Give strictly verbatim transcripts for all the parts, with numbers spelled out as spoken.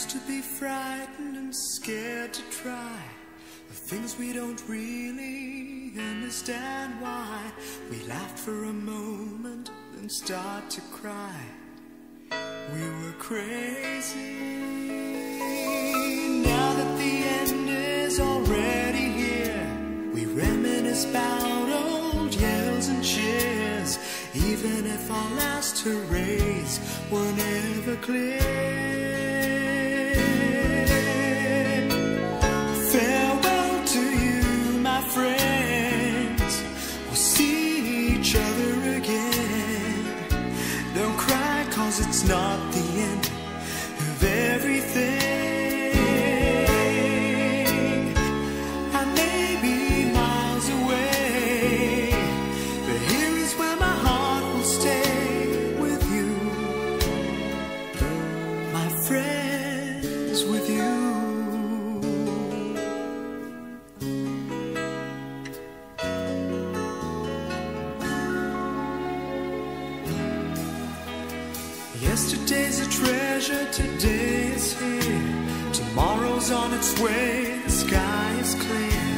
used to be frightened and scared to try the things we don't really understand why. We laughed for a moment and start to cry. We were crazy. Now that the end is already here, we reminisce about old yells and cheers, even if our last hurrays were never clear. It's not the end of everything. I may be miles away, but here is where my heart will stay with you, my friends, with you. Yesterday's a treasure, today is here. Tomorrow's on its way, the sky is clear.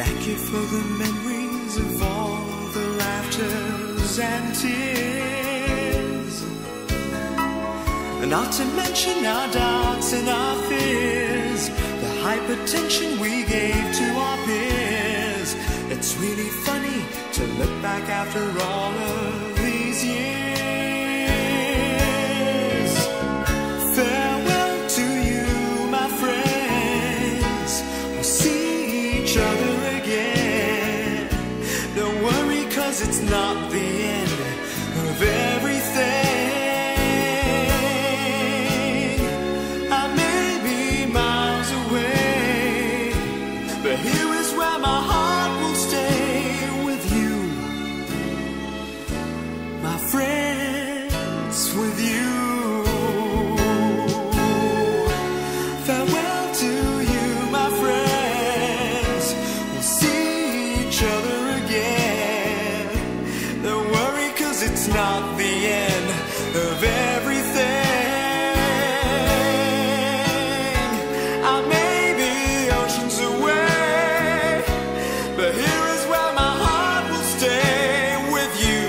Thank you for the memories of all the laughters and tears, and not to mention our doubts and our fears, the hypertension we gave to our peers. It's really funny to look back after all of these years. It's not the end of everything. I may be miles away, but here is where my heart will stay with you, my friends, with you. Farewell to you, my friends. We'll see each other. It's not the end of everything. I may be oceans away, but here is where my heart will stay with you,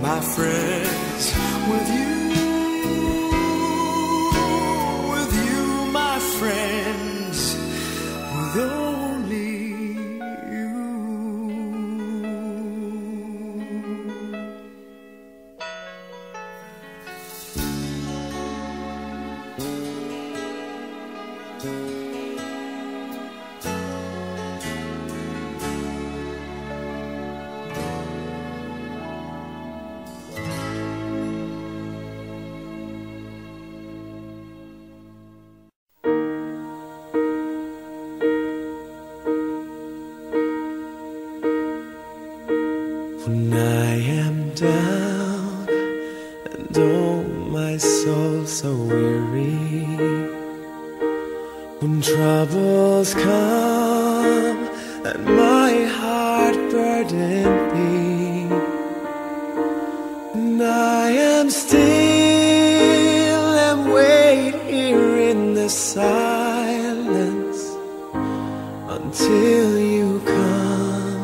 my friends, with you, with you, my friends, with only when I am down and oh my soul so weary, when troubles come and my heart burdened be, and I am still and wait here in the silence until you come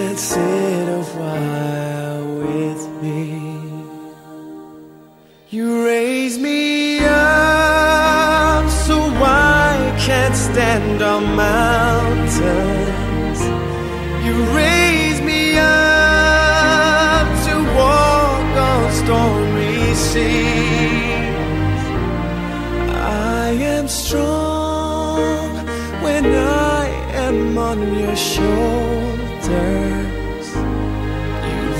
and sit a while with me. You raise me up so I can't stand on mountains. You raise me up to walk on stormy seas. I am strong when I am on your shoulders.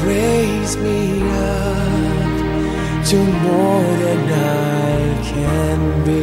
Raise me up to more than I can be.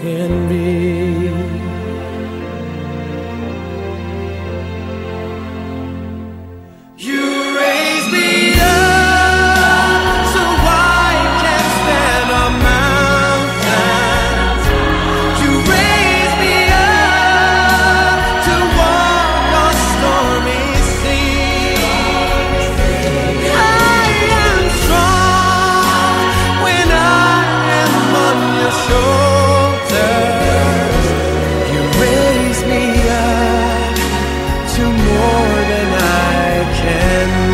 can be. You raise me up so I can stand on mountains. You raise me up to walk on stormy seas. I am strong when I am on your shoulders. You raise me up to more than I can be. You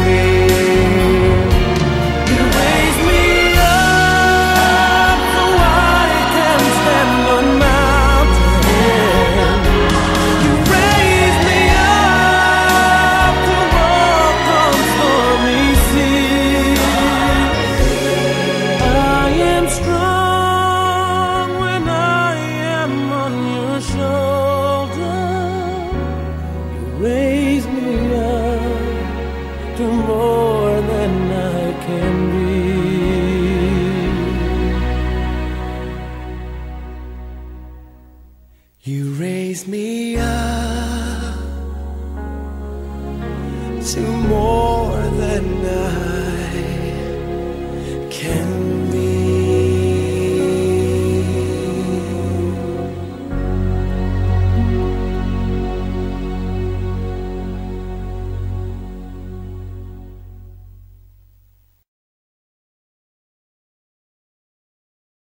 raise me up so I can stand on mountains. You raise me up to walk on stormy seas. I am strong when I am on your shoulder. You raise me up to more than I can be. You raise me up to more